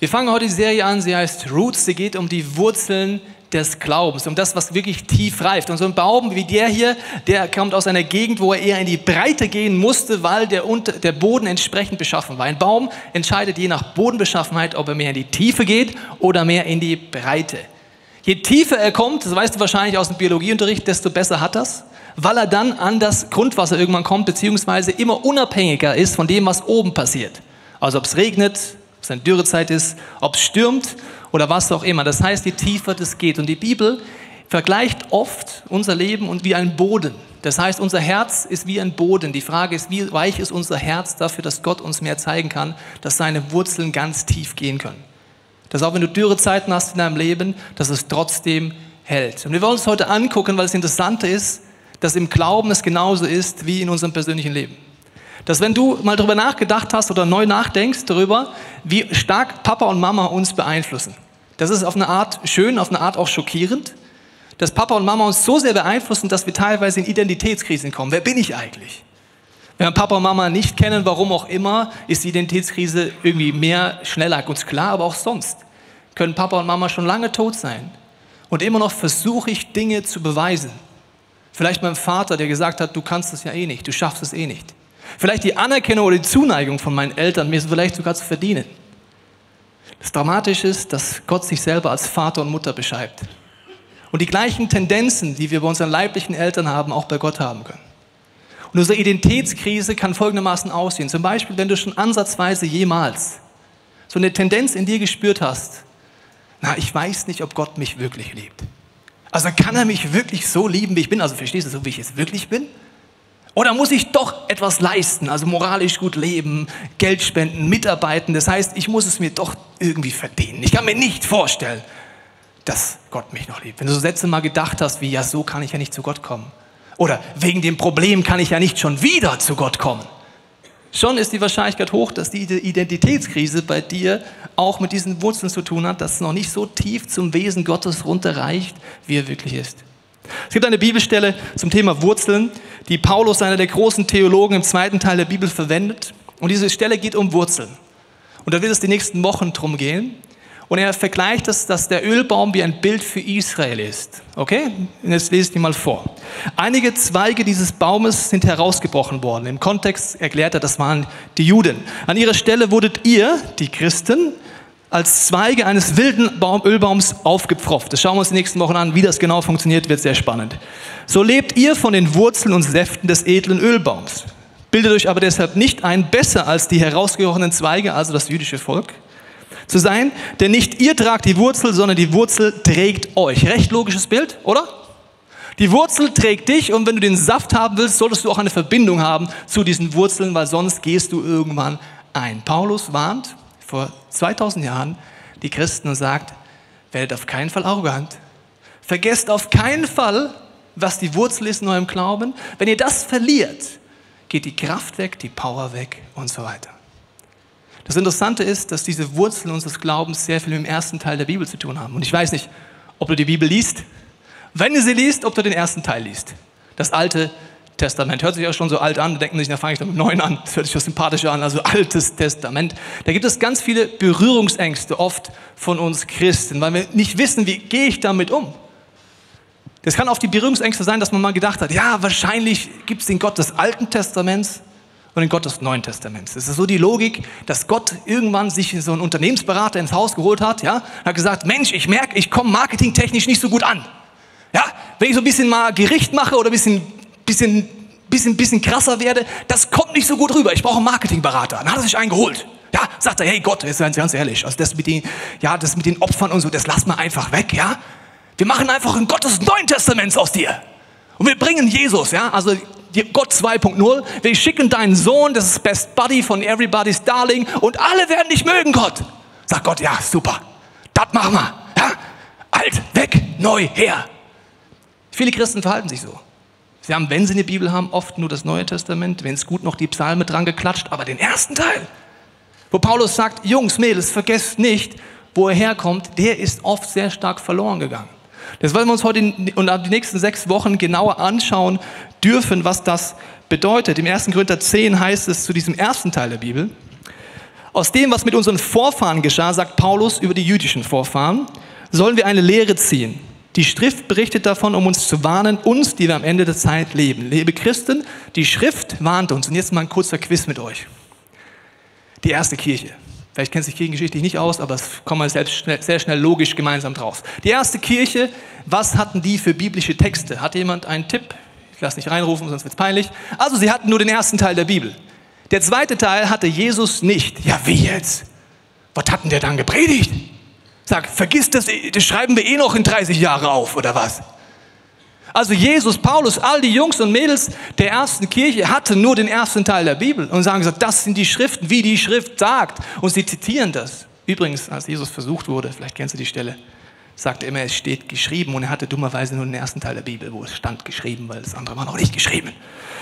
Wir fangen heute die Serie an, sie heißt Roots, sie geht um die Wurzeln des Glaubens, um das, was wirklich tief reift. Und so ein Baum wie der hier, der kommt aus einer Gegend, wo er eher in die Breite gehen musste, weil der Boden entsprechend beschaffen war. Ein Baum entscheidet je nach Bodenbeschaffenheit, ob er mehr in die Tiefe geht oder mehr in die Breite. Je tiefer er kommt, das weißt du wahrscheinlich aus dem Biologieunterricht, desto besser hat das, weil er dann an das Grundwasser irgendwann kommt, beziehungsweise immer unabhängiger ist von dem, was oben passiert. Also ob es regnet, ob es eine Dürrezeit ist, ob es stürmt oder was auch immer. Das heißt, je tiefer das geht. Und die Bibel vergleicht oft unser Leben und wie ein Boden. Das heißt, unser Herz ist wie ein Boden. Die Frage ist, wie weich ist unser Herz dafür, dass Gott uns mehr zeigen kann, dass seine Wurzeln ganz tief gehen können. Dass auch wenn du Dürrezeiten hast in deinem Leben, dass es trotzdem hält. Und wir wollen uns heute angucken, weil das Interessante ist, dass im Glauben es genauso ist wie in unserem persönlichen Leben. Dass wenn du mal darüber nachgedacht hast oder neu nachdenkst darüber, wie stark Papa und Mama uns beeinflussen. Das ist auf eine Art schön, auf eine Art auch schockierend, dass Papa und Mama uns so sehr beeinflussen, dass wir teilweise in Identitätskrisen kommen. Wer bin ich eigentlich? Wenn wir Papa und Mama nicht kennen, warum auch immer, ist die Identitätskrise irgendwie schneller uns klar, aber auch sonst können Papa und Mama schon lange tot sein. Und immer noch versuche ich, Dinge zu beweisen. Vielleicht meinem Vater, der gesagt hat, du kannst es ja eh nicht, du schaffst es eh nicht. Vielleicht die Anerkennung oder die Zuneigung von meinen Eltern, mir ist vielleicht sogar zu verdienen. Das Dramatische ist, dass Gott sich selber als Vater und Mutter beschreibt. Und die gleichen Tendenzen, die wir bei unseren leiblichen Eltern haben, auch bei Gott haben können. Und unsere Identitätskrise kann folgendermaßen aussehen. Zum Beispiel, wenn du schon ansatzweise jemals so eine Tendenz in dir gespürt hast, na, ich weiß nicht, ob Gott mich wirklich liebt. Also kann er mich wirklich so lieben, wie ich bin? Also verstehst du, so wie ich jetzt wirklich bin? Oder muss ich doch etwas leisten, also moralisch gut leben, Geld spenden, mitarbeiten? Das heißt, ich muss es mir doch irgendwie verdienen. Ich kann mir nicht vorstellen, dass Gott mich noch liebt. Wenn du so Sätze mal gedacht hast, wie, ja, so kann ich ja nicht zu Gott kommen. Oder wegen dem Problem kann ich ja nicht schon wieder zu Gott kommen. Schon ist die Wahrscheinlichkeit hoch, dass die Identitätskrise bei dir auch mit diesen Wurzeln zu tun hat, dass es noch nicht so tief zum Wesen Gottes runterreicht, wie er wirklich ist. Es gibt eine Bibelstelle zum Thema Wurzeln, die Paulus, einer der großen Theologen, im zweiten Teil der Bibel verwendet. Und diese Stelle geht um Wurzeln. Und da wird es die nächsten Wochen drum gehen. Und er vergleicht es, dass der Ölbaum wie ein Bild für Israel ist. Okay? Und jetzt lese ich dir mal vor. Einige Zweige dieses Baumes sind herausgebrochen worden. Im Kontext erklärt er, das waren die Juden. An ihrer Stelle wurdet ihr, die Christen, als Zweige eines wilden Ölbaums aufgepfropft. Das schauen wir uns die nächsten Wochen an. Wie das genau funktioniert, wird sehr spannend. So lebt ihr von den Wurzeln und Säften des edlen Ölbaums. Bildet euch aber deshalb nicht ein, besser als die herausgebrochenen Zweige, also das jüdische Volk, zu sein. Denn nicht ihr tragt die Wurzel, sondern die Wurzel trägt euch. Recht logisches Bild, oder? Die Wurzel trägt dich, und wenn du den Saft haben willst, solltest du auch eine Verbindung haben zu diesen Wurzeln, weil sonst gehst du irgendwann ein. Paulus warnt vor 2000 Jahren die Christen und sagt, werdet auf keinen Fall arrogant. Vergesst auf keinen Fall, was die Wurzel ist in eurem Glauben. Wenn ihr das verliert, geht die Kraft weg, die Power weg und so weiter. Das Interessante ist, dass diese Wurzeln unseres Glaubens sehr viel mit dem ersten Teil der Bibel zu tun haben. Und ich weiß nicht, ob du die Bibel liest. Wenn du sie liest, ob du den ersten Teil liest. Das Alte Testament. Hört sich auch schon so alt an, da denken sich, da fange ich dann mit 9 an, das hört sich so sympathischer an, also Altes Testament. Da gibt es ganz viele Berührungsängste oft von uns Christen, weil wir nicht wissen, wie gehe ich damit um. Das kann auch die Berührungsängste sein, dass man mal gedacht hat, ja, wahrscheinlich gibt es den Gott des Alten Testaments und den Gott des Neuen Testaments. Das ist so die Logik, dass Gott irgendwann sich so einen Unternehmensberater ins Haus geholt hat, ja, hat gesagt, Mensch, ich merke, ich komme marketingtechnisch nicht so gut an. Ja, wenn ich so ein bisschen mal Gericht mache oder ein bisschen krasser werde, das kommt nicht so gut rüber. Ich brauche einen Marketingberater. Dann hat er sich einen geholt. Ja, sagt er, hey Gott, jetzt ganz ehrlich, also das mit den Opfern und so, das lassen wir einfach weg, ja. Wir machen einfach ein Gott des Neuen Testaments aus dir. Und wir bringen Jesus, ja, also Gott 2.0. Wir schicken deinen Sohn, das ist Best Buddy von Everybody's Darling, und alle werden dich mögen, Gott. Sagt Gott, ja, super, das machen wir. Ja? Alt, weg, neu, her. Viele Christen verhalten sich so. Sie haben, wenn sie eine Bibel haben, oft nur das Neue Testament, wenn es gut noch die Psalme dran geklatscht, aber den ersten Teil, wo Paulus sagt, Jungs, Mädels, vergesst nicht, wo er herkommt, der ist oft sehr stark verloren gegangen. Das wollen wir uns heute und ab den nächsten 6 Wochen genauer anschauen dürfen, was das bedeutet. Im 1. Korinther 10 heißt es zu diesem ersten Teil der Bibel, Aus dem, was mit unseren Vorfahren geschah, sagt Paulus über die jüdischen Vorfahren, sollen wir eine Lehre ziehen. Die Schrift berichtet davon, um uns zu warnen, uns, die wir am Ende der Zeit leben. Liebe Christen, die Schrift warnt uns. Und jetzt mal ein kurzer Quiz mit euch. Die erste Kirche. Vielleicht kennt sich kirchengeschichtlich nicht aus, aber es kommen wir sehr schnell logisch gemeinsam drauf. Die erste Kirche, was hatten die für biblische Texte? Hat jemand einen Tipp? Ich lasse nicht reinrufen, sonst wird es peinlich. Also sie hatten nur den ersten Teil der Bibel. Der zweite Teil hatte Jesus nicht. Ja, wie jetzt? Was hat denn der dann gepredigt? Sag, vergiss das, das schreiben wir eh noch in 30 Jahren auf, oder was? Also Jesus, Paulus, all die Jungs und Mädels der ersten Kirche hatten nur den ersten Teil der Bibel und sagen gesagt, das sind die Schriften, wie die Schrift sagt. Und sie zitieren das. Übrigens, als Jesus versucht wurde, vielleicht kennst du die Stelle, sagte immer, es steht geschrieben und er hatte dummerweise nur den ersten Teil der Bibel, wo es stand geschrieben, weil das andere war noch nicht geschrieben.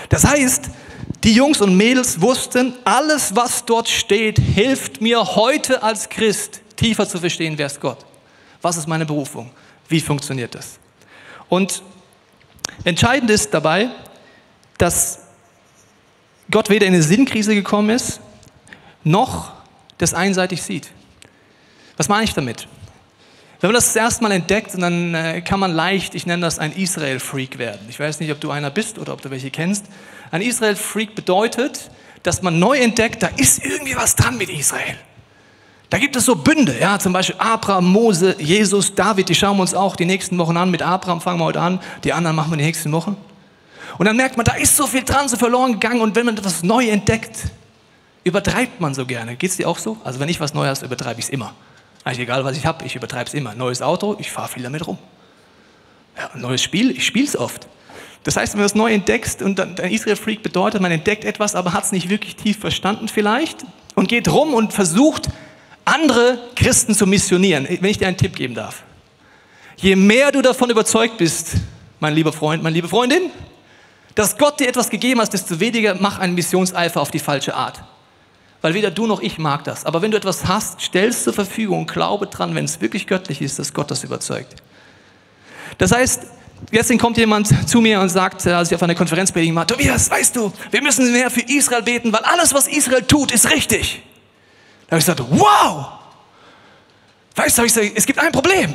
Das heißt, die Jungs und Mädels wussten, alles, was dort steht, hilft mir heute als Christ, tiefer zu verstehen, wer ist Gott? Was ist meine Berufung? Wie funktioniert das? Und entscheidend ist dabei, dass Gott weder in eine Sinnkrise gekommen ist, noch das einseitig sieht. Was meine ich damit? Wenn man das erste Mal entdeckt, dann kann man leicht, ich nenne das, ein Israel-Freak werden. Ich weiß nicht, ob du einer bist oder ob du welche kennst. Ein Israel-Freak bedeutet, dass man neu entdeckt, da ist irgendwie was dran mit Israel. Da gibt es so Bünde, ja, zum Beispiel Abraham, Mose, Jesus, David, die schauen wir uns auch die nächsten Wochen an. Mit Abraham fangen wir heute an, die anderen machen wir die nächsten Wochen. Und dann merkt man, da ist so viel dran, so verloren gegangen. Und wenn man etwas neu entdeckt, übertreibt man so gerne. Geht's dir auch so? Also wenn ich was Neues übertreibe ich es immer. Eigentlich egal, was ich habe, ich übertreibe es immer. Neues Auto, ich fahre viel damit rum. Ja, neues Spiel, ich spiele es oft. Das heißt, wenn du es neu entdeckst, und ein Israel-Freak bedeutet, man entdeckt etwas, aber hat es nicht wirklich tief verstanden vielleicht und geht rum und versucht, andere Christen zu missionieren. Wenn ich dir einen Tipp geben darf. Je mehr du davon überzeugt bist, mein lieber Freund, meine liebe Freundin, dass Gott dir etwas gegeben hat, desto weniger mach einen Missionseifer auf die falsche Art. Weil weder du noch ich mag das. Aber wenn du etwas hast, stellst zur Verfügung, glaube dran, wenn es wirklich göttlich ist, dass Gott das überzeugt. Das heißt, gestern kommt jemand zu mir und sagt, als ich auf einer Konferenz predigt war, Tobias, weißt du, wir müssen mehr für Israel beten, weil alles, was Israel tut, ist richtig. Da habe ich gesagt, wow! Weißt du, es gibt ein Problem.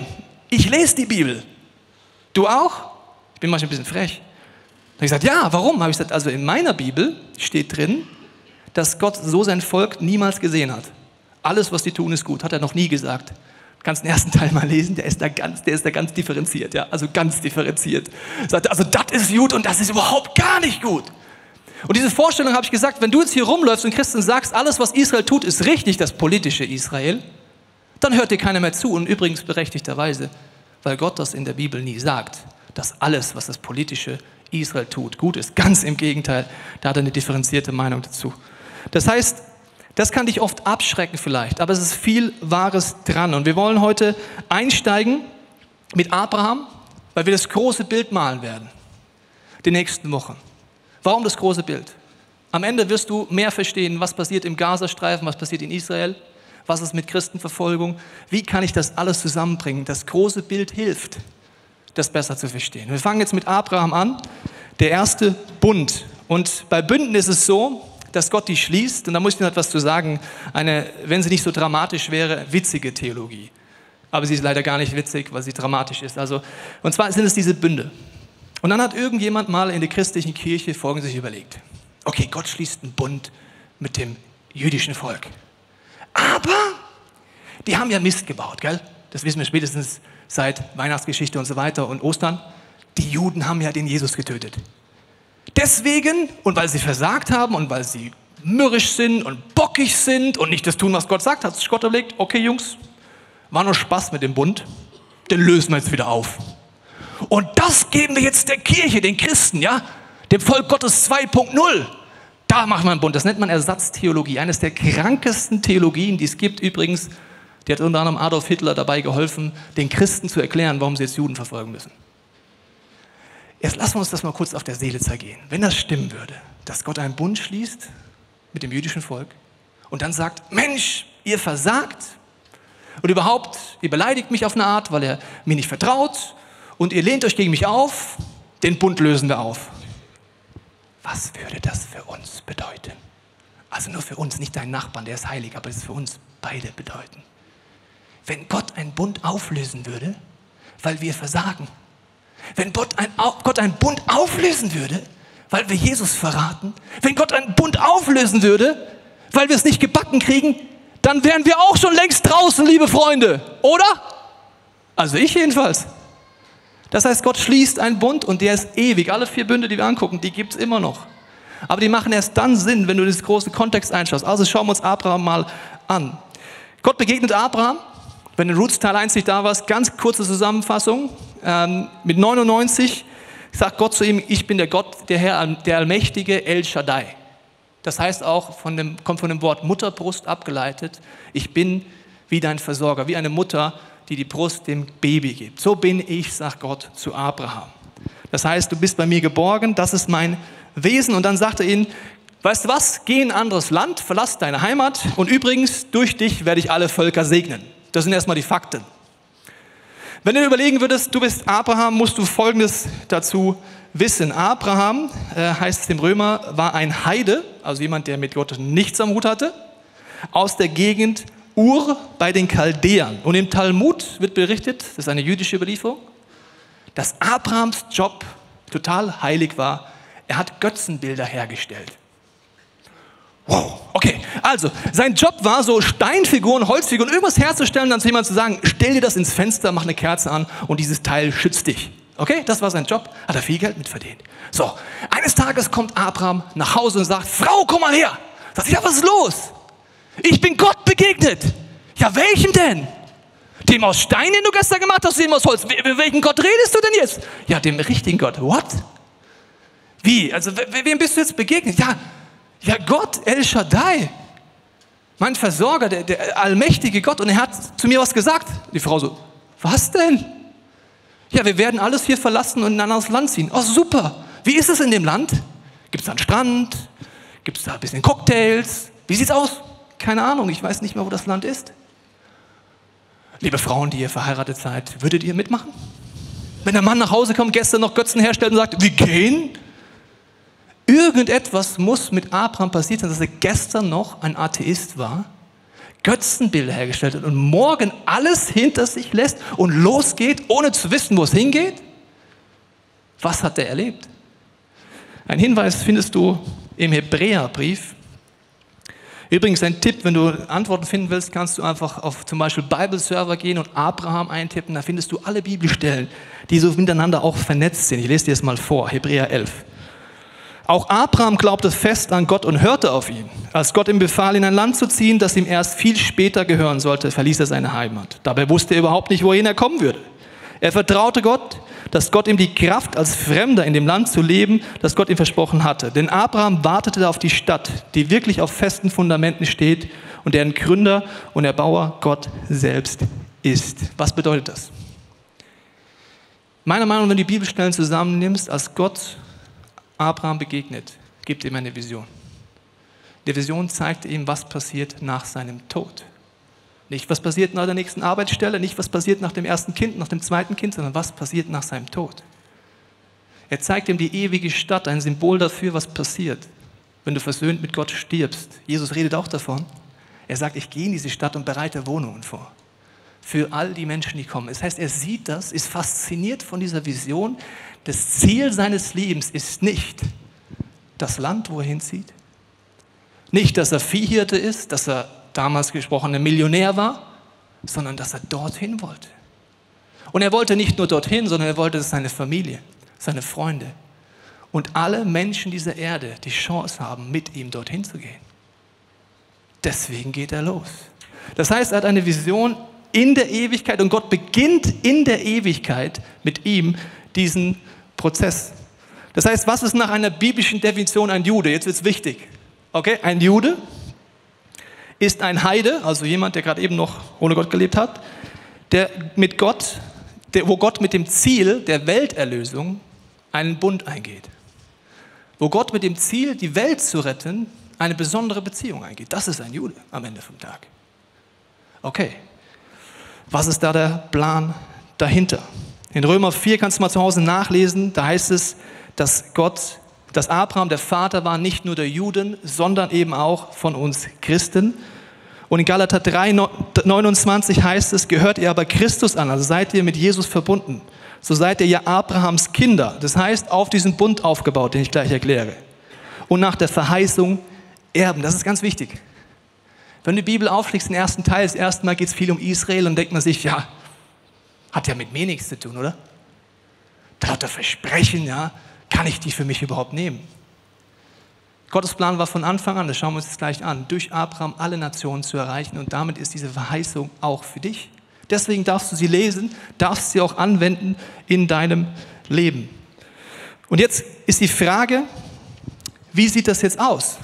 Ich lese die Bibel. Du auch? Ich bin manchmal ein bisschen frech. Da habe ich gesagt, ja, warum? Habe ich gesagt, also in meiner Bibel steht drin, dass Gott so sein Volk niemals gesehen hat. Alles, was die tun, ist gut. Hat er noch nie gesagt. Du kannst den ersten Teil mal lesen, der ist da ganz differenziert. Ja? Also ganz differenziert. Sagt, also das ist gut und das ist überhaupt gar nicht gut. Und diese Vorstellung habe ich gesagt, wenn du jetzt hier rumläufst und Christen sagst, alles, was Israel tut, ist richtig, das politische Israel, dann hört dir keiner mehr zu. Und übrigens berechtigterweise, weil Gott das in der Bibel nie sagt, dass alles, was das politische Israel tut, gut ist. Ganz im Gegenteil, da hat er eine differenzierte Meinung dazu. Das heißt, das kann dich oft abschrecken vielleicht, aber es ist viel Wahres dran. Und wir wollen heute einsteigen mit Abraham, weil wir das große Bild malen werden, die nächsten Wochen. Warum das große Bild? Am Ende wirst du mehr verstehen, was passiert im Gazastreifen, was passiert in Israel, was ist mit Christenverfolgung, wie kann ich das alles zusammenbringen. Das große Bild hilft, das besser zu verstehen. Wir fangen jetzt mit Abraham an, der erste Bund. Und bei Bünden ist es so, dass Gott die schließt, und da muss ich noch etwas zu sagen, eine, wenn sie nicht so dramatisch wäre, witzige Theologie. Aber sie ist leider gar nicht witzig, weil sie dramatisch ist. Also, und zwar sind es diese Bünde. Und dann hat irgendjemand mal in der christlichen Kirche Folgendes sich überlegt. Okay, Gott schließt einen Bund mit dem jüdischen Volk. Aber die haben ja Mist gebaut, gell? Das wissen wir spätestens seit Weihnachtsgeschichte und so weiter und Ostern. Die Juden haben ja den Jesus getötet. Deswegen, und weil sie versagt haben und weil sie mürrisch sind und bockig sind und nicht das tun, was Gott sagt, hat sich Gott überlegt, okay Jungs, war nur Spaß mit dem Bund, den lösen wir jetzt wieder auf. Und das geben wir jetzt der Kirche, den Christen, ja? Dem Volk Gottes 2.0. Da machen wir einen Bund. Das nennt man Ersatztheologie. Eines der krankesten Theologien, die es gibt übrigens. Die hat unter anderem Adolf Hitler dabei geholfen, den Christen zu erklären, warum sie jetzt Juden verfolgen müssen. Jetzt lassen wir uns das mal kurz auf der Seele zergehen. Wenn das stimmen würde, dass Gott einen Bund schließt mit dem jüdischen Volk und dann sagt, Mensch, ihr versagt und überhaupt, ihr beleidigt mich auf eine Art, weil ihr mir nicht vertraut. Und ihr lehnt euch gegen mich auf, den Bund lösen wir auf. Was würde das für uns bedeuten? Also nur für uns, nicht deinen Nachbarn, der ist heilig, aber das ist für uns beide bedeuten. Wenn Gott einen Bund auflösen würde, weil wir versagen, wenn Gott einen Bund auflösen würde, weil wir Jesus verraten, wenn Gott einen Bund auflösen würde, weil wir es nicht gebacken kriegen, dann wären wir auch schon längst draußen, liebe Freunde, oder? Also ich jedenfalls. Das heißt, Gott schließt einen Bund und der ist ewig. Alle 4 Bünde, die wir angucken, die gibt es immer noch. Aber die machen erst dann Sinn, wenn du diesen großen Kontext einschaust. Also schauen wir uns Abraham mal an. Gott begegnet Abraham, wenn in Roots Teil 1 nicht da warst, ganz kurze Zusammenfassung. Mit 99 sagt Gott zu ihm, ich bin der Gott, der Herr, der Allmächtige, El Shaddai. Das heißt auch, kommt von dem Wort Mutterbrust abgeleitet, ich bin wie dein Versorger, wie eine Mutter, die die Brust dem Baby gibt. So bin ich, sagt Gott zu Abraham. Das heißt, du bist bei mir geborgen, das ist mein Wesen. Und dann sagt er ihnen, weißt du was, geh in ein anderes Land, verlass deine Heimat und übrigens, durch dich werde ich alle Völker segnen. Das sind erstmal die Fakten. Wenn du überlegen würdest, du bist Abraham, musst du Folgendes dazu wissen. Abraham, heißt es im Römer, war ein Heide, also jemand, der mit Gott nichts am Hut hatte, aus der Gegend Ur bei den Chaldäern. Und im Talmud wird berichtet, das ist eine jüdische Überlieferung, dass Abrahams Job total heilig war. Er hat Götzenbilder hergestellt. Wow, okay. Also, sein Job war so Steinfiguren, Holzfiguren, irgendwas herzustellen, dann zu jemandem zu sagen, stell dir das ins Fenster, mach eine Kerze an und dieses Teil schützt dich. Okay, das war sein Job, hat er viel Geld mitverdient. So, eines Tages kommt Abraham nach Hause und sagt, Frau, komm mal her. Sagt sie, ja, was ist los? Ich bin Gott begegnet. Ja, welchem denn? Dem aus Stein, den du gestern gemacht hast, dem aus Holz. Welchen Gott redest du denn jetzt? Ja, dem richtigen Gott. What? Wie? Also, wem bist du jetzt begegnet? Ja, Gott, El Shaddai, mein Versorger, der allmächtige Gott. Und er hat zu mir was gesagt. Die Frau so, was denn? Ja, wir werden alles hier verlassen und in ein anderes Land ziehen. Oh, super. Wie ist es in dem Land? Gibt es da einen Strand? Gibt es da ein bisschen Cocktails? Wie sieht's aus? Keine Ahnung, ich weiß nicht mehr, wo das Land ist. Liebe Frauen, die ihr verheiratet seid, würdet ihr mitmachen? Wenn der Mann nach Hause kommt, gestern noch Götzen herstellt und sagt, wir gehen? Irgendetwas muss mit Abraham passiert sein, dass er gestern noch ein Atheist war, Götzenbilder hergestellt hat und morgen alles hinter sich lässt und losgeht, ohne zu wissen, wo es hingeht? Was hat er erlebt? Ein Hinweis findest du im Hebräerbrief. Übrigens ein Tipp, wenn du Antworten finden willst, kannst du einfach auf zum Beispiel Bible-Server gehen und Abraham eintippen, da findest du alle Bibelstellen, die so miteinander auch vernetzt sind. Ich lese dir das mal vor, Hebräer 11. Auch Abraham glaubte fest an Gott und hörte auf ihn. Als Gott ihm befahl, in ein Land zu ziehen, das ihm erst viel später gehören sollte, verließ er seine Heimat. Dabei wusste er überhaupt nicht, wohin er kommen würde. Er vertraute Gott, dass Gott ihm die Kraft, als Fremder in dem Land zu leben, das Gott ihm versprochen hatte. Denn Abraham wartete auf die Stadt, die wirklich auf festen Fundamenten steht und deren Gründer und Erbauer Gott selbst ist. Was bedeutet das? Meiner Meinung nach, wenn du die Bibelstellen zusammennimmst, als Gott Abraham begegnet, gibt ihm eine Vision. Die Vision zeigt ihm, was passiert nach seinem Tod. Nicht, was passiert nach der nächsten Arbeitsstelle, nicht, was passiert nach dem ersten Kind, nach dem zweiten Kind, sondern was passiert nach seinem Tod. Er zeigt ihm die ewige Stadt, ein Symbol dafür, was passiert, wenn du versöhnt mit Gott stirbst. Jesus redet auch davon. Er sagt, ich gehe in diese Stadt und bereite Wohnungen vor. Für all die Menschen, die kommen. Das heißt, er sieht das, ist fasziniert von dieser Vision. Das Ziel seines Lebens ist nicht das Land, wo er hinzieht. Nicht, dass er Viehhirte ist, dass er damals gesprochen ein Millionär war, sondern dass er dorthin wollte. Und er wollte nicht nur dorthin, sondern er wollte, dass seine Familie, seine Freunde und alle Menschen dieser Erde die Chance haben, mit ihm dorthin zu gehen. Deswegen geht er los. Das heißt, er hat eine Vision in der Ewigkeit und Gott beginnt in der Ewigkeit mit ihm diesen Prozess. Das heißt, was ist nach einer biblischen Definition ein Jude? Jetzt wird es wichtig. Okay, ein Jude ist ein Heide, also jemand, der gerade eben noch ohne Gott gelebt hat, wo Gott mit dem Ziel der Welterlösung einen Bund eingeht. Wo Gott mit dem Ziel, die Welt zu retten, eine besondere Beziehung eingeht. Das ist ein Jude am Ende vom Tag. Okay. Was ist da der Plan dahinter? In Römer 4 kannst du mal zu Hause nachlesen, da heißt es, dass Gott dass Abraham der Vater war, nicht nur der Juden, sondern eben auch von uns Christen. Und in Galater 3,29 heißt es, gehört ihr aber Christus an, also seid ihr mit Jesus verbunden. So seid ihr ja Abrahams Kinder. Das heißt, auf diesen Bund aufgebaut, den ich gleich erkläre. Und nach der Verheißung erben. Das ist ganz wichtig. Wenn du die Bibel aufschlägst, den ersten Teil, das erste Mal geht es viel um Israel und denkt man sich, ja, hat ja mit mir nichts zu tun, oder? Da hat er Versprechen, ja, kann ich die für mich überhaupt nehmen? Gottes Plan war von Anfang an, das schauen wir uns jetzt gleich an, durch Abraham alle Nationen zu erreichen und damit ist diese Verheißung auch für dich. Deswegen darfst du sie lesen, darfst sie auch anwenden in deinem Leben. Und jetzt ist die Frage, wie sieht das jetzt aus?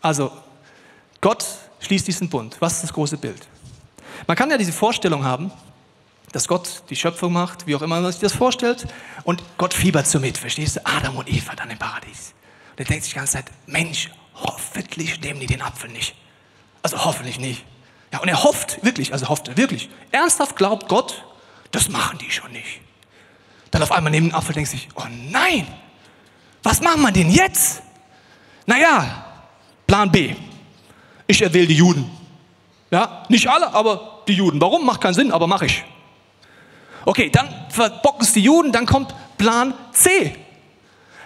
Also, Gott schließt diesen Bund. Was ist das große Bild? Man kann ja diese Vorstellung haben, dass Gott die Schöpfung macht, wie auch immer man sich das vorstellt, und Gott fiebert so mit, verstehst du? Adam und Eva dann im Paradies. Und er denkt sich die ganze Zeit, Mensch, hoffentlich nehmen die den Apfel nicht. Also hoffentlich nicht. Ja, und er hofft, wirklich, also hofft er wirklich. Ernsthaft glaubt Gott, das machen die schon nicht. Dann auf einmal neben den Apfel denkt sich, oh nein, was machen wir denn jetzt? Naja, Plan B. Ich erwähle die Juden. Ja, nicht alle, aber die Juden. Warum? Macht keinen Sinn, aber mache ich. Okay, dann verbocken es die Juden, dann kommt Plan C.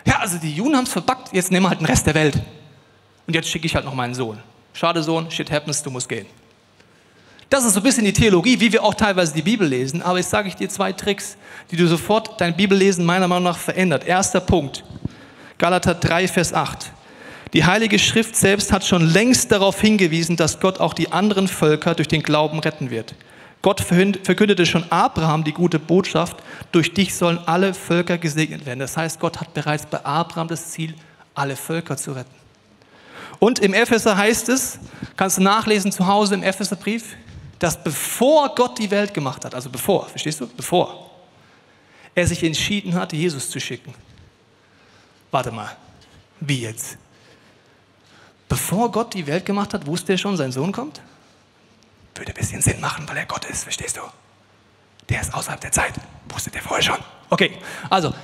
Ja, also die Juden haben es verbackt, jetzt nehmen wir halt den Rest der Welt. Und jetzt schicke ich halt noch meinen Sohn. Schade Sohn, shit happens, du musst gehen. Das ist so ein bisschen die Theologie, wie wir auch teilweise die Bibel lesen. Aber jetzt sage ich dir zwei Tricks, die du sofort dein Bibellesen meiner Meinung nach verändert. Erster Punkt, Galater 3, Vers 8. Die Heilige Schrift selbst hat schon längst darauf hingewiesen, dass Gott auch die anderen Völker durch den Glauben retten wird. Gott verkündete schon Abraham die gute Botschaft, durch dich sollen alle Völker gesegnet werden. Das heißt, Gott hat bereits bei Abraham das Ziel, alle Völker zu retten. Und im Epheser heißt es, kannst du nachlesen zu Hause im Epheserbrief, dass bevor Gott die Welt gemacht hat, also bevor, verstehst du? Bevor er sich entschieden hat, Jesus zu schicken. Warte mal, wie jetzt? Bevor Gott die Welt gemacht hat, wusste er schon, sein Sohn kommt? Würde ein bisschen Sinn machen, weil er Gott ist, verstehst du? Der ist außerhalb der Zeit, wusste der vorher schon. Okay, also,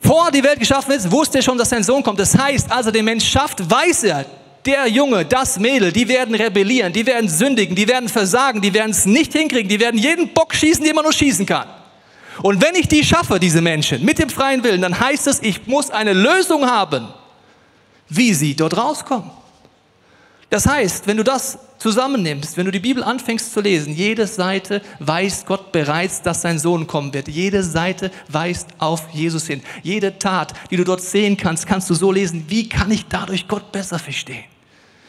vor die Welt geschaffen ist, wusste er schon, dass sein Sohn kommt. Das heißt, als er den Mensch schafft, weiß er, der Junge, das Mädel, die werden rebellieren, die werden sündigen, die werden versagen, die werden es nicht hinkriegen, die werden jeden Bock schießen, den man nur schießen kann. Und wenn ich die schaffe, diese Menschen, mit dem freien Willen, dann heißt es, ich muss eine Lösung haben, wie sie dort rauskommen. Das heißt, wenn du das zusammennimmst, wenn du die Bibel anfängst zu lesen, jede Seite weist Gott bereits, dass sein Sohn kommen wird. Jede Seite weist auf Jesus hin. Jede Tat, die du dort sehen kannst, kannst du so lesen, wie kann ich dadurch Gott besser verstehen?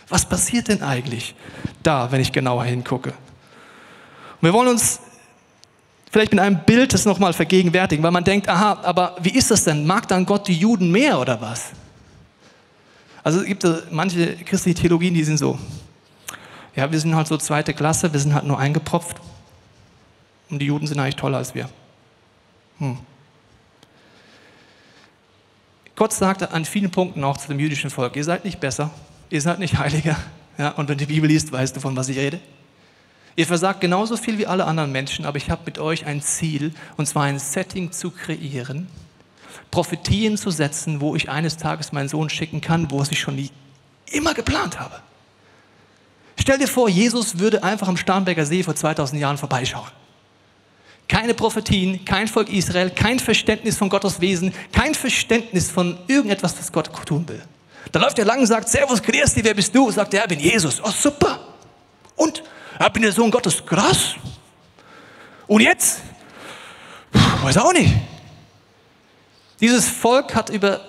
Was passiert denn eigentlich da, wenn ich genauer hingucke? Und wir wollen uns vielleicht mit einem Bild das nochmal vergegenwärtigen, weil man denkt, aha, aber wie ist das denn? Mag dann Gott die Juden mehr oder was? Also es gibt manche christliche Theologien, die sind so, ja, wir sind halt so zweite Klasse, wir sind halt nur eingepropft und die Juden sind eigentlich toller als wir. Gott sagt an vielen Punkten auch zu dem jüdischen Volk, ihr seid nicht besser, ihr seid nicht heiliger. Ja, und wenn du die Bibel liest, weißt du, von was ich rede. Ihr versagt genauso viel wie alle anderen Menschen, aber ich habe mit euch ein Ziel, und zwar ein Setting zu kreieren, Prophetien zu setzen, wo ich eines Tages meinen Sohn schicken kann, wo ich schon nie immer geplant habe. Stell dir vor, Jesus würde einfach am Starnberger See vor 2000 Jahren vorbeischauen. Keine Prophetien, kein Volk Israel, kein Verständnis von Gottes Wesen, kein Verständnis von irgendetwas, was Gott tun will. Da läuft er lang und sagt, Servus, grüß dich, wer bist du? Sagt er, ich bin Jesus. Oh, super. Und? Ich bin der Sohn Gottes. Krass. Und jetzt? Puh, weiß auch nicht. Dieses Volk hat über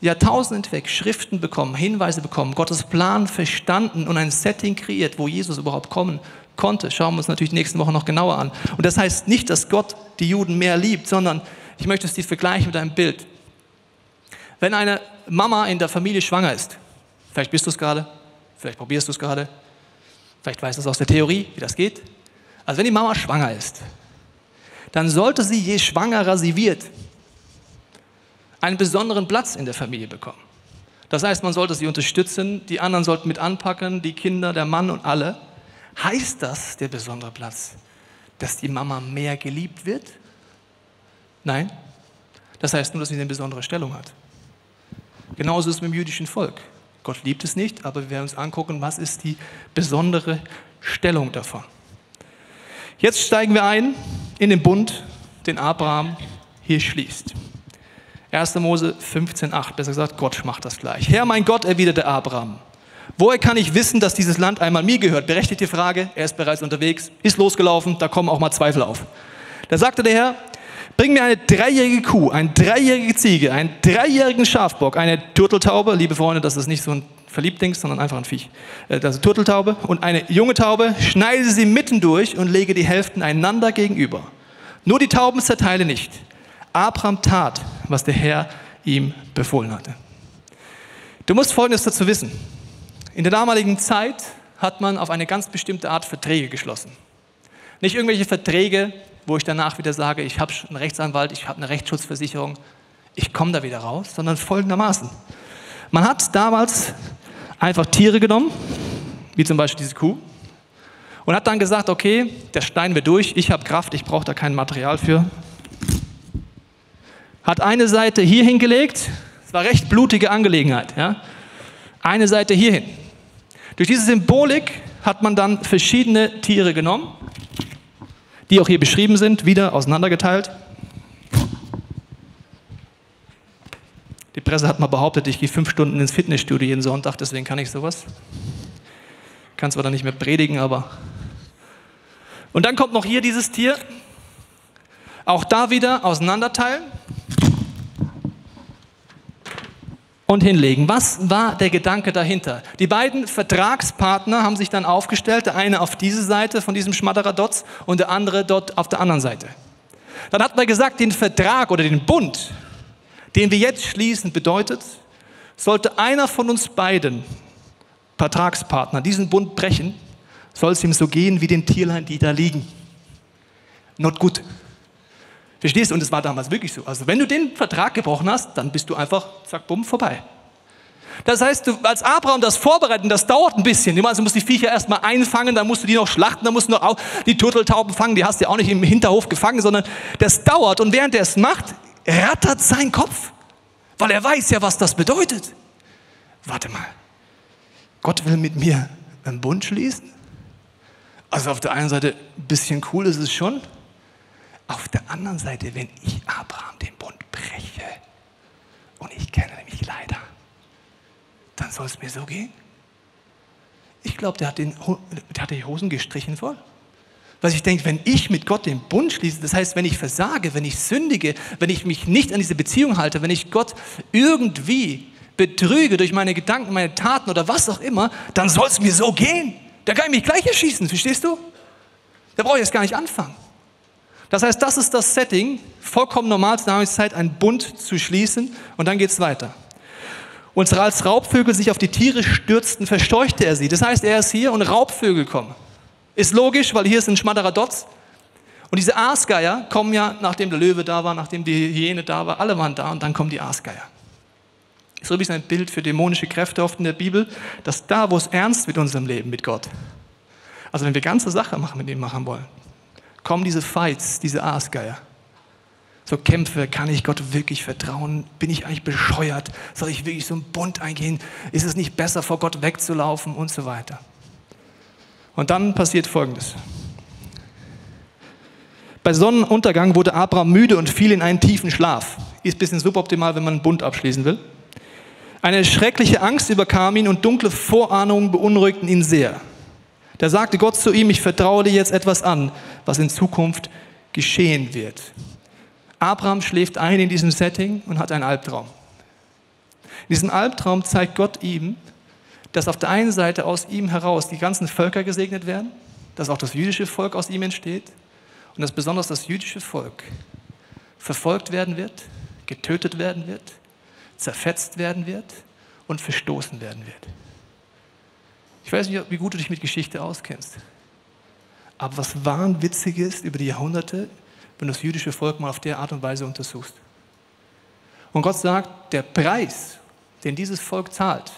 Jahrtausende hinweg Schriften bekommen, Hinweise bekommen, Gottes Plan verstanden und ein Setting kreiert, wo Jesus überhaupt kommen konnte. Schauen wir uns natürlich die nächsten Wochen noch genauer an. Und das heißt nicht, dass Gott die Juden mehr liebt, sondern ich möchte es dir vergleichen mit einem Bild. Wenn eine Mama in der Familie schwanger ist, vielleicht bist du es gerade, vielleicht probierst du es gerade, vielleicht weißt du es aus der Theorie, wie das geht. Also wenn die Mama schwanger ist, dann sollte sie, je schwangerer sie wird, einen besonderen Platz in der Familie bekommen. Das heißt, man sollte sie unterstützen, die anderen sollten mit anpacken, die Kinder, der Mann und alle. Heißt das, der besondere Platz, dass die Mama mehr geliebt wird? Nein. Das heißt nur, dass sie eine besondere Stellung hat. Genauso ist es mit dem jüdischen Volk. Gott liebt es nicht, aber wir werden uns angucken, was ist die besondere Stellung davon. Jetzt steigen wir ein in den Bund, den Abraham hier schließt. 1. Mose 15,8, besser gesagt, Gott macht das gleich. Herr, mein Gott, erwiderte Abraham, woher kann ich wissen, dass dieses Land einmal mir gehört? Berechtigte Frage, er ist bereits unterwegs, ist losgelaufen, da kommen auch mal Zweifel auf. Da sagte der Herr, bring mir eine 3-jährige Kuh, eine 3-jährige Ziege, einen 3-jährigen Schafbock, eine Turteltaube, liebe Freunde, das ist nicht so ein Verliebtdings, sondern einfach ein Viech, das ist Turteltaube, und eine junge Taube, schneide sie mitten durch und lege die Hälften einander gegenüber. Nur die Tauben zerteile nicht. Abraham tat, was der Herr ihm befohlen hatte. Du musst Folgendes dazu wissen. In der damaligen Zeit hat man auf eine ganz bestimmte Art Verträge geschlossen. Nicht irgendwelche Verträge, wo ich danach wieder sage, ich habe einen Rechtsanwalt, ich habe eine Rechtsschutzversicherung, ich komme da wieder raus, sondern folgendermaßen. Man hat damals einfach Tiere genommen, wie zum Beispiel diese Kuh, und hat dann gesagt, okay, der Stein wird durch, ich habe Kraft, ich brauche da kein Material für. Hat eine Seite hier hingelegt, es war recht blutige Angelegenheit, ja? Eine Seite hierhin. Durch diese Symbolik hat man dann verschiedene Tiere genommen, die auch hier beschrieben sind, wieder auseinandergeteilt. Die Presse hat mal behauptet, ich gehe 5 Stunden ins Fitnessstudio jeden Sonntag, deswegen kann ich sowas. Kann zwar dann nicht mehr predigen, aber... Und dann kommt noch hier dieses Tier. Auch da wieder auseinanderteilen und hinlegen. Was war der Gedanke dahinter? Die beiden Vertragspartner haben sich dann aufgestellt, der eine auf diese Seite von diesem Schmatteradotz und der andere dort auf der anderen Seite. Dann hat man gesagt, den Vertrag oder den Bund, den wir jetzt schließen, bedeutet, sollte einer von uns beiden Vertragspartner diesen Bund brechen, soll es ihm so gehen wie den Tierlein, die da liegen. Not good. Verstehst du? Und es war damals wirklich so. Also wenn du den Vertrag gebrochen hast, dann bist du einfach, zack, bumm, vorbei. Das heißt, du, als Abraham das vorbereiten, das dauert ein bisschen. Du musst die Viecher erstmal einfangen, dann musst du die noch schlachten, dann musst du noch auch die Turteltauben fangen, die hast du ja auch nicht im Hinterhof gefangen, sondern das dauert. Und während er es macht, rattert sein Kopf, weil er weiß ja, was das bedeutet. Warte mal, Gott will mit mir einen Bund schließen? Also auf der einen Seite ein bisschen cool ist es schon, auf der anderen Seite, wenn ich Abraham den Bund breche und ich kenne mich leider, dann soll es mir so gehen? Ich glaube, der hat die Hosen gestrichen voll. Weil ich denke, wenn ich mit Gott den Bund schließe, das heißt, wenn ich versage, wenn ich sündige, wenn ich mich nicht an diese Beziehung halte, wenn ich Gott irgendwie betrüge durch meine Gedanken, meine Taten oder was auch immer, dann soll es mir so gehen. Da kann ich mich gleich erschießen, verstehst du? Da brauche ich jetzt gar nicht anfangen. Das heißt, das ist das Setting, vollkommen normal zur damaligen Zeit, einen Bund zu schließen und dann geht es weiter. Und als Raubvögel sich auf die Tiere stürzten, verscheuchte er sie. Das heißt, er ist hier und Raubvögel kommen. Ist logisch, weil hier ist ein schmatterer Dotz. Und diese Aasgeier kommen ja, nachdem der Löwe da war, nachdem die Hyäne da war, alle waren da und dann kommen die Aasgeier. Das ist übrigens ein Bild für dämonische Kräfte oft in der Bibel, dass da, wo es ernst mit unserem Leben, mit Gott, also wenn wir ganze Sache machen, mit ihm machen wollen, kommen diese Fights, diese Aasgeier. So Kämpfe, kann ich Gott wirklich vertrauen? Bin ich eigentlich bescheuert? Soll ich wirklich so einen Bund eingehen? Ist es nicht besser, vor Gott wegzulaufen? Und so weiter. Und dann passiert Folgendes. Bei Sonnenuntergang wurde Abraham müde und fiel in einen tiefen Schlaf. Ist ein bisschen suboptimal, wenn man einen Bund abschließen will. Eine schreckliche Angst überkam ihn und dunkle Vorahnungen beunruhigten ihn sehr. Da sagte Gott zu ihm, ich vertraue dir jetzt etwas an, was in Zukunft geschehen wird. Abraham schläft ein in diesem Setting und hat einen Albtraum. In diesem Albtraum zeigt Gott ihm, dass auf der einen Seite aus ihm heraus die ganzen Völker gesegnet werden, dass auch das jüdische Volk aus ihm entsteht und dass besonders das jüdische Volk verfolgt werden wird, getötet werden wird, zerfetzt werden wird und verstoßen werden wird. Ich weiß nicht, wie gut du dich mit Geschichte auskennst. Aber was Wahnwitziges über die Jahrhunderte, wenn du das jüdische Volk mal auf der Art und Weise untersuchst. Und Gott sagt, der Preis, den dieses Volk zahlt,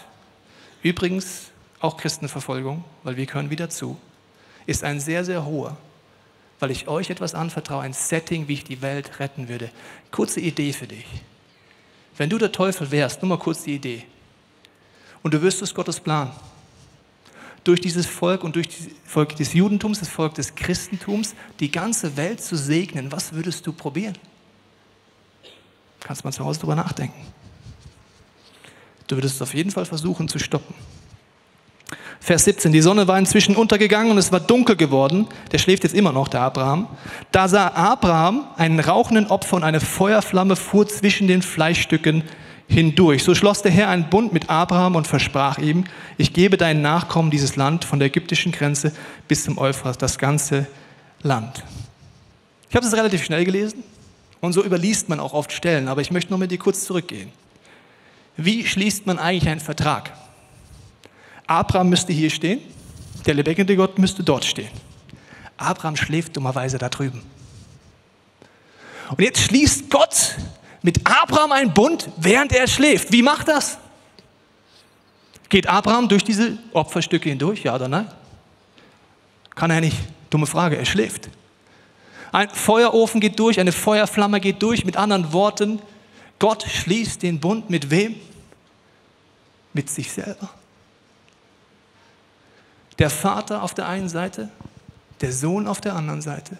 übrigens auch Christenverfolgung, weil wir gehören wieder zu, ist ein sehr, sehr hoher, weil ich euch etwas anvertraue, ein Setting, wie ich die Welt retten würde. Kurze Idee für dich. Wenn du der Teufel wärst, nur mal kurz die Idee, und du wüsstest Gottes Plan, durch dieses Volk und durch das Volk des Judentums, das Volk des Christentums, die ganze Welt zu segnen, was würdest du probieren? Kannst mal zu Hause drüber nachdenken. Du würdest es auf jeden Fall versuchen zu stoppen. Vers 17, die Sonne war inzwischen untergegangen und es war dunkel geworden. Der schläft jetzt immer noch, der Abraham. Da sah Abraham einen rauchenden Opfer und eine Feuerflamme fuhr zwischen den Fleischstücken hindurch. So schloss der Herr einen Bund mit Abraham und versprach ihm, ich gebe deinen Nachkommen dieses Land von der ägyptischen Grenze bis zum Euphrat, das ganze Land. Ich habe das relativ schnell gelesen und so überliest man auch oft Stellen, aber ich möchte noch mit dir kurz zurückgehen. Wie schließt man eigentlich einen Vertrag? Abraham müsste hier stehen, der lebendige Gott müsste dort stehen. Abraham schläft dummerweise da drüben. Und jetzt schließt Gott mit Abraham einen Bund, während er schläft. Wie macht das? Geht Abraham durch diese Opferstücke hindurch, ja oder nein? Kann er nicht. Dumme Frage, er schläft. Ein Feuerofen geht durch, eine Feuerflamme geht durch. Mit anderen Worten, Gott schließt den Bund mit wem? Mit sich selber. Der Vater auf der einen Seite, der Sohn auf der anderen Seite.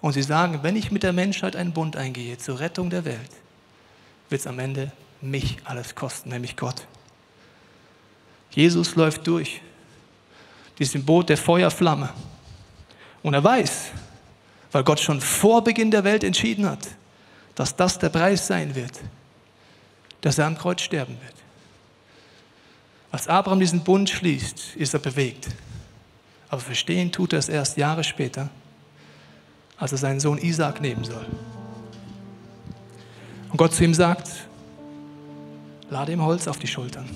Und sie sagen, wenn ich mit der Menschheit einen Bund eingehe, zur Rettung der Welt, wird es am Ende mich alles kosten, nämlich Gott. Jesus läuft durch, dieses Boot der Feuerflamme. Und er weiß, weil Gott schon vor Beginn der Welt entschieden hat, dass das der Preis sein wird, dass er am Kreuz sterben wird. Als Abraham diesen Bund schließt, ist er bewegt. Aber verstehen tut er es erst Jahre später, als er seinen Sohn Isaak nehmen soll. Und Gott zu ihm sagt, lade ihm Holz auf die Schultern.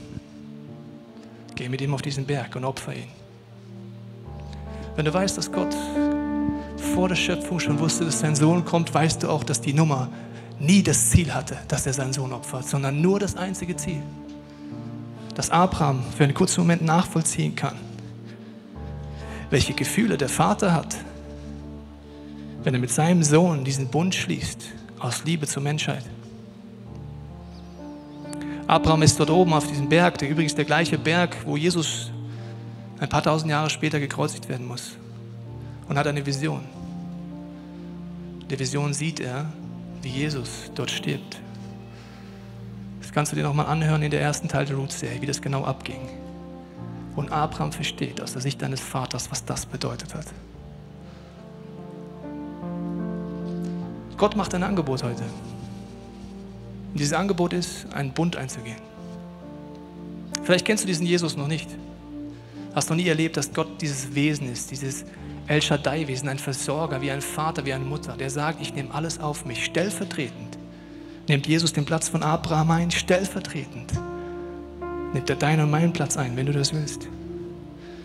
Geh mit ihm auf diesen Berg und opfer ihn. Wenn du weißt, dass Gott vor der Schöpfung schon wusste, dass sein Sohn kommt, weißt du auch, dass die Nummer nie das Ziel hatte, dass er seinen Sohn opfert, sondern nur das einzige Ziel, dass Abraham für einen kurzen Moment nachvollziehen kann, welche Gefühle der Vater hat, wenn er mit seinem Sohn diesen Bund schließt, aus Liebe zur Menschheit. Abraham ist dort oben auf diesem Berg, der übrigens der gleiche Berg, wo Jesus ein paar tausend Jahre später gekreuzigt werden muss, und hat eine Vision. In der Vision sieht er, wie Jesus dort stirbt. Das kannst du dir nochmal anhören in der ersten Teil der Roots-Serie, wie das genau abging. Und Abraham versteht aus der Sicht deines Vaters, was das bedeutet hat. Gott macht ein Angebot heute. Und dieses Angebot ist, einen Bund einzugehen. Vielleicht kennst du diesen Jesus noch nicht. Hast noch nie erlebt, dass Gott dieses Wesen ist, dieses El Shaddai-Wesen, ein Versorger, wie ein Vater, wie eine Mutter, der sagt, ich nehme alles auf mich, stellvertretend. Nimmt Jesus den Platz von Abraham ein, stellvertretend. Nimmt er deinen und meinen Platz ein, wenn du das willst.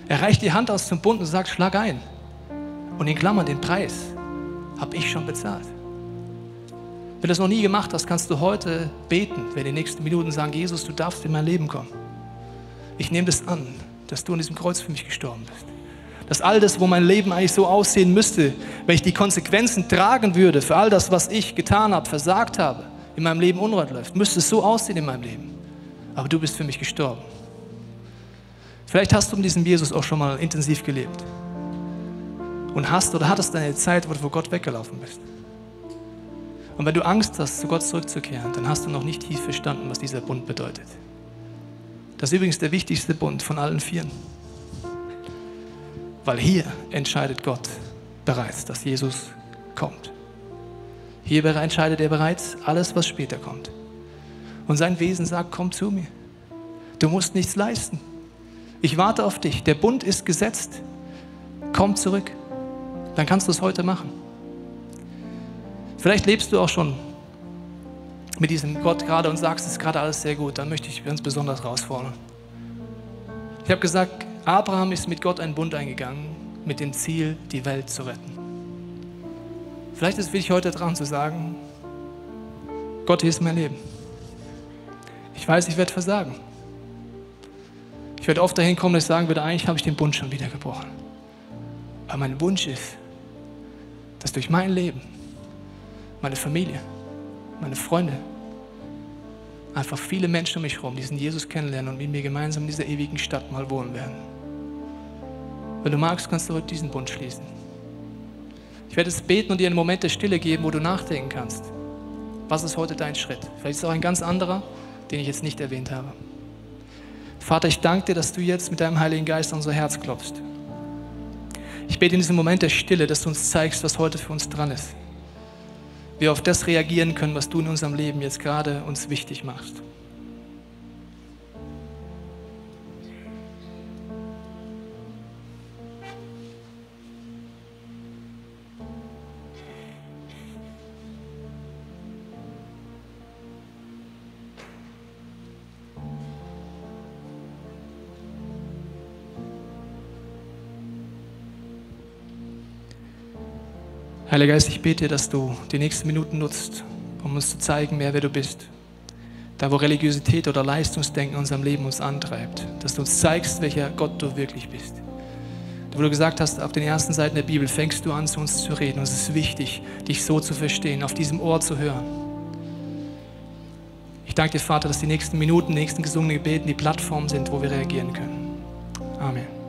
Er reicht die Hand aus zum Bund und sagt, schlag ein. Und in Klammern, den Preis habe ich schon bezahlt. Wenn du das noch nie gemacht hast, kannst du heute beten, wenn die nächsten Minuten sagen, Jesus, du darfst in mein Leben kommen. Ich nehme das an, dass du an diesem Kreuz für mich gestorben bist. Dass all das, wo mein Leben eigentlich so aussehen müsste, wenn ich die Konsequenzen tragen würde für all das, was ich getan habe, versagt habe, in meinem Leben Unrat läuft, müsste es so aussehen in meinem Leben. Aber du bist für mich gestorben. Vielleicht hast du mit diesem Jesus auch schon mal intensiv gelebt und hast oder hattest eine Zeit, wo du vor Gott weggelaufen bist. Und wenn du Angst hast, zu Gott zurückzukehren, dann hast du noch nicht tief verstanden, was dieser Bund bedeutet. Das ist übrigens der wichtigste Bund von allen vieren. Weil hier entscheidet Gott bereits, dass Jesus kommt. Hier entscheidet er bereits alles, was später kommt. Und sein Wesen sagt, komm zu mir. Du musst nichts leisten. Ich warte auf dich. Der Bund ist gesetzt. Komm zurück. Dann kannst du es heute machen. Vielleicht lebst du auch schon mit diesem Gott gerade und sagst, es ist gerade alles sehr gut. Dann möchte ich ganz besonders herausfordern. Ich habe gesagt, Abraham ist mit Gott einen Bund eingegangen, mit dem Ziel, die Welt zu retten. Vielleicht ist wichtig heute dran zu sagen, Gott, hier ist mein Leben. Ich weiß, ich werde versagen. Ich werde oft dahin kommen, dass ich sagen würde, eigentlich habe ich den Bund schon wieder gebrochen. Aber mein Wunsch ist, dass durch mein Leben, meine Familie, meine Freunde, einfach viele Menschen um mich herum, die diesen Jesus kennenlernen und mit mir gemeinsam in dieser ewigen Stadt mal wohnen werden. Wenn du magst, kannst du heute diesen Bund schließen. Ich werde es beten und dir einen Moment der Stille geben, wo du nachdenken kannst. Was ist heute dein Schritt? Vielleicht ist es auch ein ganz anderer, den ich jetzt nicht erwähnt habe. Vater, ich danke dir, dass du jetzt mit deinem Heiligen Geist an unser Herz klopfst. Ich bete in diesem Moment der Stille, dass du uns zeigst, was heute für uns dran ist. Wir auf das reagieren können, was du in unserem Leben jetzt gerade uns wichtig machst. Heiliger Geist, ich bete, dass du die nächsten Minuten nutzt, um uns zu zeigen, wer du bist. Da, wo Religiosität oder Leistungsdenken in unserem Leben uns antreibt. Dass du uns zeigst, welcher Gott du wirklich bist. Da, wo du gesagt hast, auf den ersten Seiten der Bibel fängst du an, zu uns zu reden. Und es ist wichtig, dich so zu verstehen, auf diesem Ohr zu hören. Ich danke dir, Vater, dass die nächsten Minuten, die nächsten gesungenen Gebeten die Plattform sind, wo wir reagieren können. Amen.